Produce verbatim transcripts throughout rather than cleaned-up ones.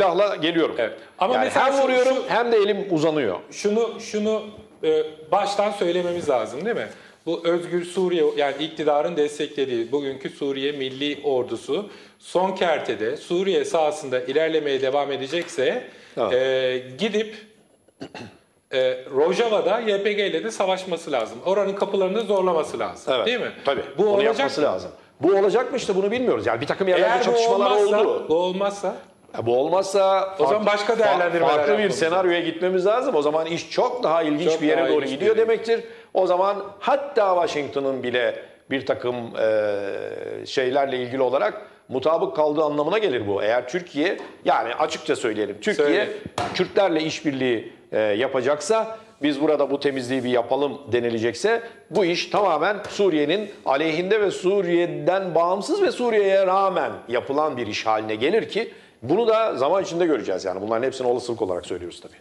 silahla geliyorum. Evet. Ama yani hem şu, vuruyorum şu, hem de elim uzanıyor. Şunu şunu e, baştan söylememiz lazım değil mi? Bu Özgür Suriye, yani iktidarın desteklediği bugünkü Suriye Milli Ordusu son kertede Suriye sahasında ilerlemeye devam edecekse evet. e, gidip e, Rojava'da Y P G ile de savaşması lazım. Oranın kapılarını zorlaması lazım. Evet. Değil mi? Tabii. Bu onu olacak yapması mı? lazım. Bu olacak mı işte bunu bilmiyoruz. Yani bir takım yerlerde çatışmalar oldu. Bu olmazsa? Bu olmazsa o zaman başka değerlendirmeler farklı bir senaryoya gitmemiz lazım. O zaman iş çok daha ilginç çok bir yere doğru gidiyor demektir. O zaman hatta Washington'ın bile bir takım e, şeylerle ilgili olarak mutabık kaldığı anlamına gelir bu. Eğer Türkiye, yani açıkça söyleyelim, Türkiye Söyle. Kürtlerle işbirliği e, yapacaksa, biz burada bu temizliği bir yapalım denilecekse, bu iş tamamen Suriye'nin aleyhinde ve Suriye'den bağımsız ve Suriye'ye rağmen yapılan bir iş haline gelir ki, bunu da zaman içinde göreceğiz yani. Bunların hepsini olasılık olarak söylüyoruz tabii.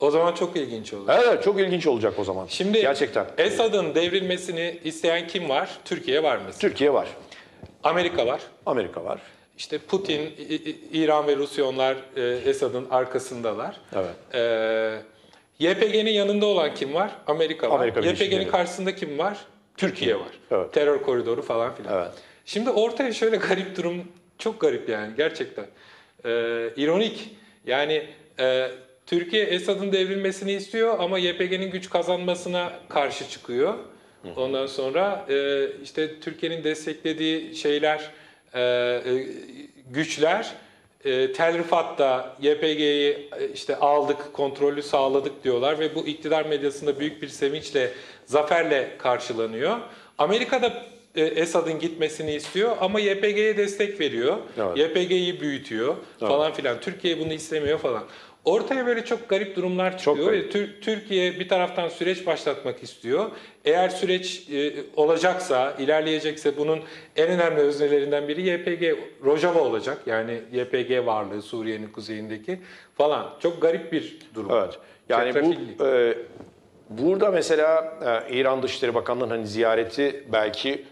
O zaman çok ilginç olacak. Evet, çok ilginç olacak o zaman. Şimdi gerçekten Esad'ın devrilmesini isteyen kim var? Türkiye var mesela. Türkiye var. Amerika var. Amerika var. İşte Putin, İran ve Rusya, onlar Esad'ın arkasındalar. Evet. Ee, Y P G'nin yanında olan kim var? Amerika var. Amerika Y P G'nin karşısında kim var? Türkiye var. Evet. Terör koridoru falan filan. Evet. Şimdi ortaya şöyle garip durum, çok garip yani gerçekten. Ee, ironik yani e, Türkiye Esad'ın devrilmesini istiyor ama Y P G'nin güç kazanmasına karşı çıkıyor. Ondan sonra e, işte Türkiye'nin desteklediği şeyler, e, güçler e, Tel Rifat'ta Y P G'yi işte aldık, kontrolü sağladık diyorlar ve bu iktidar medyasında büyük bir sevinçle, zaferle karşılanıyor. Amerika'da Esad'ın gitmesini istiyor ama Y P G'ye destek veriyor. Evet. Y P G'yi büyütüyor falan evet. filan. Türkiye bunu istemiyor falan. Ortaya böyle çok garip durumlar çıkıyor. Garip. Türkiye bir taraftan süreç başlatmak istiyor. Eğer süreç olacaksa, ilerleyecekse bunun en önemli öznelerinden biri Y P G, Rojava olacak. Yani Y P G varlığı Suriye'nin kuzeyindeki falan. Çok garip bir durum. Evet. Yani Çetrafillik. bu e, burada mesela e, İran Dışişleri Bakanlığı'nın hani ziyareti belki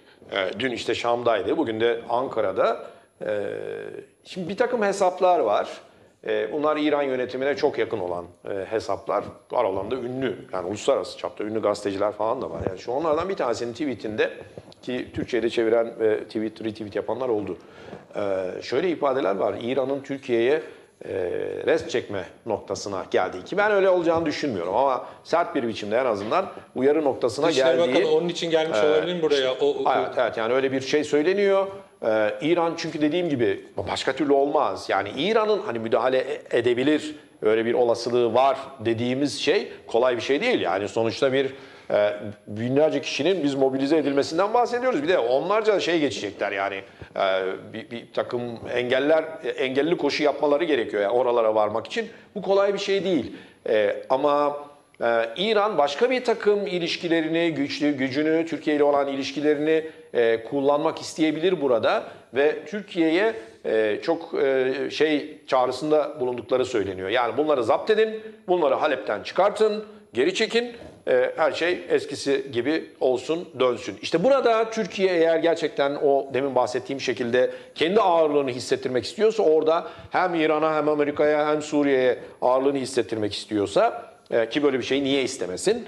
dün işte Şam'daydı, bugün de Ankara'da. Şimdi bir takım hesaplar var. Bunlar İran yönetimine çok yakın olan hesaplar. Aralarında ünlü, yani uluslararası çapta ünlü gazeteciler falan da var. Yani şu onlardan bir tanesinin tweetinde, ki Türkçe'de çeviren ve tweet, retweet yapanlar oldu. Şöyle ifadeler var. İran'ın Türkiye'ye rest çekme noktasına geldiği, ki ben öyle olacağını düşünmüyorum ama sert bir biçimde en azından uyarı noktasına Dışişleri geldiği. Bakalım, onun için gelmiş e, olabilir mi buraya? O, o, evet, evet yani öyle bir şey söyleniyor. Ee, İran, çünkü dediğim gibi başka türlü olmaz. Yani İran'ın hani müdahale edebilir, öyle bir olasılığı var dediğimiz şey kolay bir şey değil. Yani sonuçta bir e, binlerce kişinin biz mobilize edilmesinden bahsediyoruz. Bir de onlarca şey geçecekler yani. Bir, bir takım engeller, engelli koşu yapmaları gerekiyor yani oralara varmak için. Bu kolay bir şey değil. Ee, ama e, İran başka bir takım ilişkilerini, güçlü gücünü, Türkiye ile olan ilişkilerini e, kullanmak isteyebilir burada ve Türkiye'ye e, çok e, şey çağrısında bulundukları söyleniyor. Yani bunları zapt edin, bunları Halep'ten çıkartın, geri çekin. Her şey eskisi gibi olsun, dönsün. İşte burada Türkiye eğer gerçekten o demin bahsettiğim şekilde kendi ağırlığını hissettirmek istiyorsa, orada hem İran'a hem Amerika'ya hem Suriye'ye ağırlığını hissettirmek istiyorsa, ki böyle bir şeyi niye istemesin,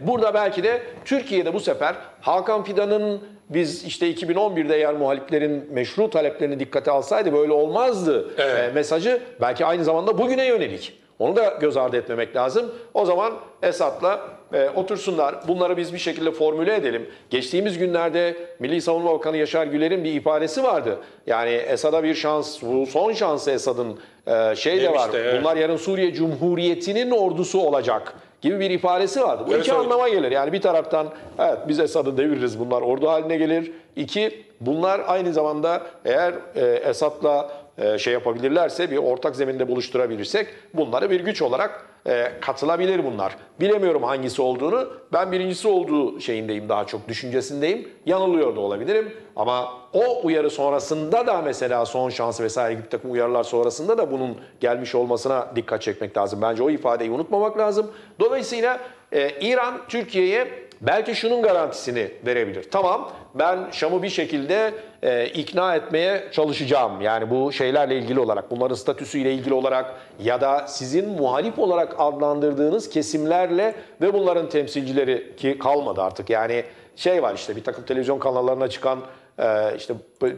burada belki de Türkiye'de bu sefer Hakan Fidan'ın biz işte iki bin on bir'de eğer muhaliflerin meşru taleplerini dikkate alsaydı böyle olmazdı evet. mesajı belki aynı zamanda bugüne yönelik. Onu da göz ardı etmemek lazım. O zaman Esad'la e, otursunlar. Bunları biz bir şekilde formüle edelim. Geçtiğimiz günlerde Milli Savunma Bakanı Yaşar Güler'in bir ifadesi vardı. Yani Esad'a bir şans, bu son şansı Esad'ın e, şey de var. Evet. Bunlar yarın Suriye Cumhuriyeti'nin ordusu olacak gibi bir ifadesi vardı. Bu evet, iki anlama gelir. Yani bir taraftan evet biz Esad'ı deviririz, bunlar ordu haline gelir. İki, bunlar aynı zamanda eğer e, Esad'la şey yapabilirlerse, bir ortak zeminde buluşturabilirsek bunları bir güç olarak e, katılabilir bunlar. Bilemiyorum hangisi olduğunu. Ben birincisi olduğu şeyindeyim, daha çok düşüncesindeyim. Yanılıyor da olabilirim. Ama o uyarı sonrasında da mesela son şansı vesaire gibi takım uyarılar sonrasında da bunun gelmiş olmasına dikkat çekmek lazım. Bence o ifadeyi unutmamak lazım. Dolayısıyla e, İran Türkiye'ye belki şunun garantisini verebilir. Tamam, ben Şam'ı bir şekilde e, ikna etmeye çalışacağım. Yani bu şeylerle ilgili olarak, bunların statüsüyle ilgili olarak ya da sizin muhalif olarak adlandırdığınız kesimlerle ve bunların temsilcileri, ki kalmadı artık. Yani şey var işte, bir takım televizyon kanallarına çıkan e, işte e,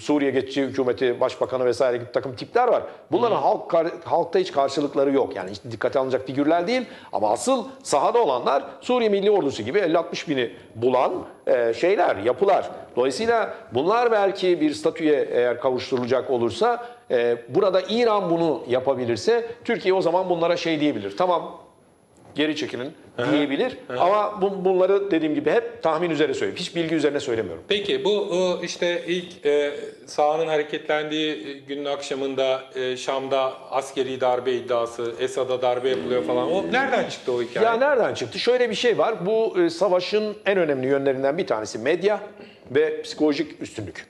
Suriye geçici hükümeti başbakanı vesaire gibi bir takım tipler var. Bunların hmm. halk halkta hiç karşılıkları yok. Yani hiç dikkate alınacak figürler değil. Ama asıl sahada olanlar Suriye Milli Ordusu gibi elli altmış bini bulan e, şeyler, yapılar. Dolayısıyla bunlar belki bir statüye eğer kavuşturulacak olursa, e, burada İran bunu yapabilirse Türkiye o zaman bunlara şey diyebilir. Tamam, geri çekilin diyebilir. Hı hı. Ama bu, bunları dediğim gibi hep tahmin üzerine söylüyorum. Hiç bilgi üzerine söylemiyorum. Peki bu işte ilk e, sahanın hareketlendiği günün akşamında e, Şam'da askeri darbe iddiası, Esad'a darbe yapılıyor falan. O nereden çıktı o hikaye? Ya nereden çıktı? Şöyle bir şey var. Bu e, savaşın en önemli yönlerinden bir tanesi medya ve psikolojik üstünlük.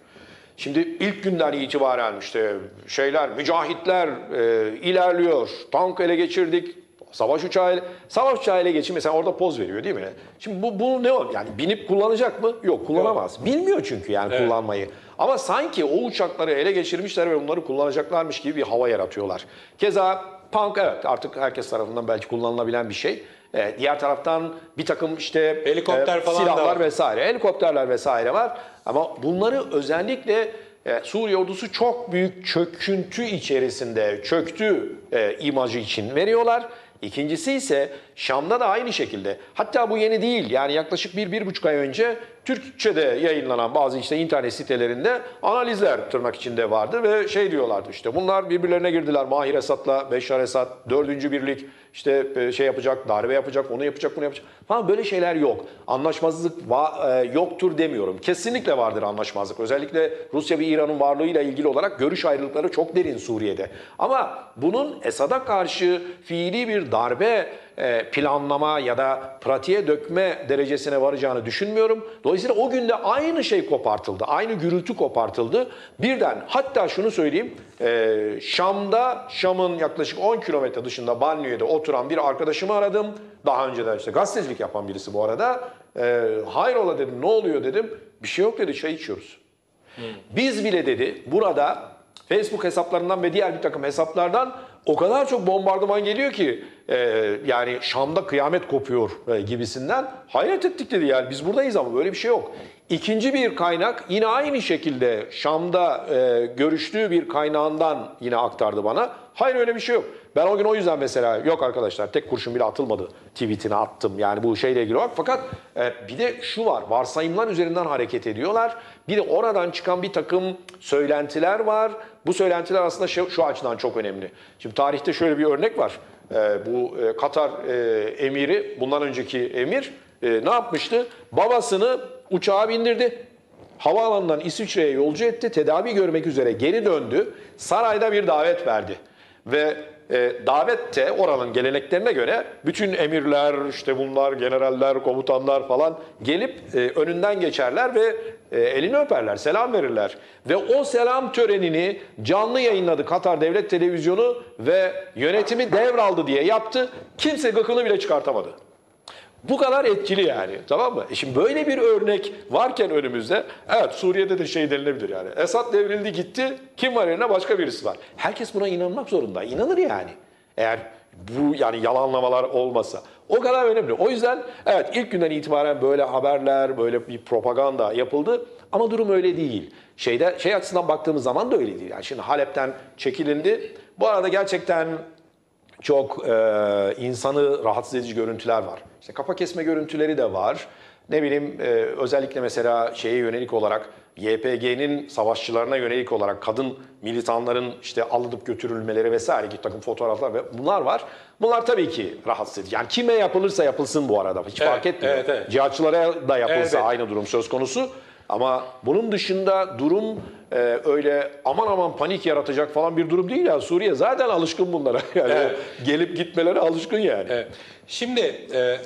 Şimdi ilk günden itibaren işte şeyler, mücahitler e, ilerliyor. Tank ele geçirdik. Savaş uçağı, savaş uçağı ile geçin mesela, orada poz veriyor değil mi? Şimdi bu, bu ne o? Yani binip kullanacak mı? Yok, kullanamaz. Evet. Bilmiyor çünkü yani evet. kullanmayı. Ama sanki o uçakları ele geçirmişler ve bunları kullanacaklarmış gibi bir hava yaratıyorlar. Keza tank, evet, artık herkes tarafından belki kullanılabilen bir şey. Evet, diğer taraftan bir takım işte helikopter e, falan, silahlar vesaire, helikopterler vesaire var. Ama bunları özellikle e, Suriye ordusu çok büyük çöküntü içerisinde çöktü e, imajı için veriyorlar. İkincisi ise Şam'da da aynı şekilde. Hatta bu yeni değil. Yani yaklaşık bir, bir buçuk ay önce Türkçe'de yayınlanan bazı işte internet sitelerinde analizler tırnak içinde vardı ve şey diyorlardı işte, bunlar birbirlerine girdiler. Mahir Esad'la Beşşar Esad, dördüncü birlik işte şey yapacak, darbe yapacak, onu yapacak, bunu yapacak falan, böyle şeyler yok. Anlaşmazlık yoktur demiyorum. Kesinlikle vardır anlaşmazlık. Özellikle Rusya ve İran'ın varlığıyla ilgili olarak görüş ayrılıkları çok derin Suriye'de. Ama bunun Esad'a karşı fiili bir darbe planlama ya da pratiğe dökme derecesine varacağını düşünmüyorum. Dolayısıyla o günde aynı şey kopartıldı. Aynı gürültü kopartıldı. Birden, hatta şunu söyleyeyim, Şam'da, Şam'ın yaklaşık on kilometre dışında Banliyö'de oturan bir arkadaşımı aradım. Daha önceden işte gazetecilik yapan birisi bu arada. Hayrola dedim, ne oluyor dedim. Bir şey yok dedi, çay içiyoruz. Biz bile dedi burada Facebook hesaplarından ve diğer bir takım hesaplardan o kadar çok bombardıman geliyor ki e, yani Şam'da kıyamet kopuyor e, gibisinden hayret ettik dedi. Yani biz buradayız ama böyle bir şey yok. İkinci bir kaynak yine aynı şekilde Şam'da e, görüştüğü bir kaynağından yine aktardı bana. Hayır, öyle bir şey yok. Ben o gün o yüzden mesela yok arkadaşlar tek kurşun bile atılmadı tweetini attım. Yani bu şeyle ilgili olarak. Fakat e, bir de şu var, varsayımlar üzerinden hareket ediyorlar. Bir de oradan çıkan bir takım söylentiler var. Bu söylentiler aslında şu, şu açıdan çok önemli. Şimdi tarihte şöyle bir örnek var. E, bu e, Katar e, emiri, bundan önceki emir e, ne yapmıştı? Babasını uçağa bindirdi. Havaalanından İsviçre'ye yolcu etti. Tedavi görmek üzere geri döndü. Sarayda bir davet verdi. Ve e, davette oranın geleneklerine göre bütün emirler, işte bunlar, generaller, komutanlar falan gelip e, önünden geçerler ve e, elini öperler, selam verirler. Ve o selam törenini canlı yayınladı Katar Devlet Televizyonu ve yönetimi devraldı diye yaptı. Kimse gıkını bile çıkartamadı. Bu kadar etkili yani, tamam mı? E şimdi böyle bir örnek varken önümüzde, evet Suriye'de de şey denilebilir yani. Esad devrildi gitti, kim var yerine? Başka birisi var. Herkes buna inanmak zorunda. İnanır yani. Eğer bu yani yalanlamalar olmasa. O kadar önemli. O yüzden evet ilk günden itibaren böyle haberler, böyle bir propaganda yapıldı. Ama durum öyle değil. Şeyde, şey açısından baktığımız zaman da öyle değil. Yani şimdi Halep'ten çekilindi. Bu arada gerçekten çok e, insanı rahatsız edici görüntüler var. İşte kafa kesme görüntüleri de var. Ne bileyim e, özellikle mesela şeye yönelik olarak Y P G'nin savaşçılarına yönelik olarak kadın militanların işte alınıp götürülmeleri vesaire gibi takım fotoğraflar ve bunlar var. Bunlar tabii ki rahatsız edici. Yani kime yapılırsa yapılsın bu arada. Hiç evet, fark etmiyor. Evet, evet. Cihatçılara da yapılsa evet, evet. aynı durum söz konusu. Ama bunun dışında durum e, öyle aman aman panik yaratacak falan bir durum değil ya. Suriye zaten alışkın bunlara. Yani evet. Gelip gitmeleri alışkın yani. Evet. Şimdi e,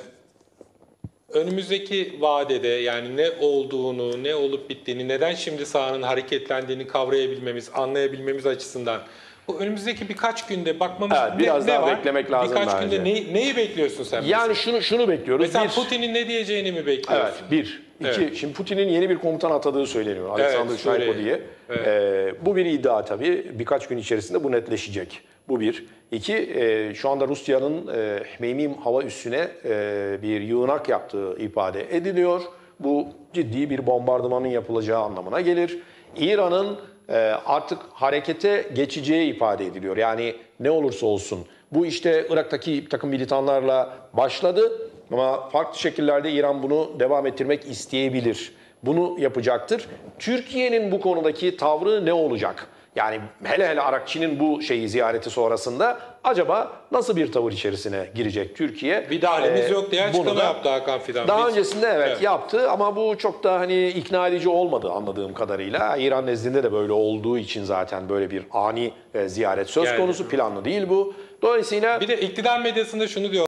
önümüzdeki vadede yani ne olduğunu, ne olup bittiğini, neden şimdi sahanın hareketlendiğini kavrayabilmemiz, anlayabilmemiz açısından Bu önümüzdeki birkaç günde bakmamız evet, ne, biraz ne daha var? Beklemek lazım birkaç bence. Günde neyi, neyi bekliyorsun sen? Yani mesela? şunu şunu bekliyoruz. Mesela Putin'in ne diyeceğini mi bekliyorsun? Evet, bir. İki, evet. Şimdi Putin'in yeni bir komutan atadığı söyleniyor. Alexander evet, diye. Evet. Ee, bu bir iddia tabii. Birkaç gün içerisinde bu netleşecek. Bu bir. İki, e, şu anda Rusya'nın e, Meymim hava üssüne e, bir yığınak yaptığı ifade ediliyor. Bu ciddi bir bombardımanın yapılacağı anlamına gelir. İran'ın e, artık harekete geçeceği ifade ediliyor. Yani ne olursa olsun. Bu işte Irak'taki bir takım militanlarla başladı. Ama farklı şekillerde İran bunu devam ettirmek isteyebilir. Bunu yapacaktır. Türkiye'nin bu konudaki tavrı ne olacak? Yani hele hele Arakçi'nin bu şeyi ziyareti sonrasında acaba nasıl bir tavır içerisine girecek Türkiye? Bir dairemiz ee, yok diye açıklama da yaptı Hakan Fidan. Daha Biz, öncesinde evet, evet yaptı ama bu çok da hani ikna edici olmadı anladığım kadarıyla. İran nezdinde de böyle olduğu için zaten böyle bir ani ziyaret söz yani. konusu, planlı değil bu. Dolayısıyla bir de iktidar medyasında şunu diyor.